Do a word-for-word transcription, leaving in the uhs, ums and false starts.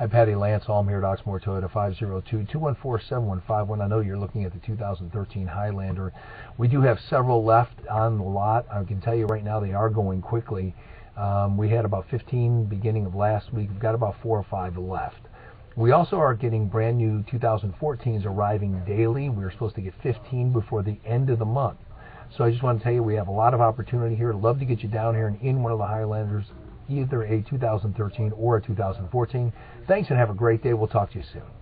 I'm Patty Lance Alm here at Oxmoor Toyota, five oh two, two one four, seven one five one. I know you're looking at the two thousand thirteen Highlander. We do have several left on the lot. I can tell you right now they are going quickly. Um, we had about fifteen beginning of last week. We've got about four or five left. We also are getting brand new two thousand fourteens arriving daily. We were supposed to get fifteen before the end of the month. So I just want to tell you we have a lot of opportunity here. Love to get you down here and in one of the Highlanders, either a two thousand thirteen or a two thousand fourteen. Thanks and have a great day. We'll talk to you soon.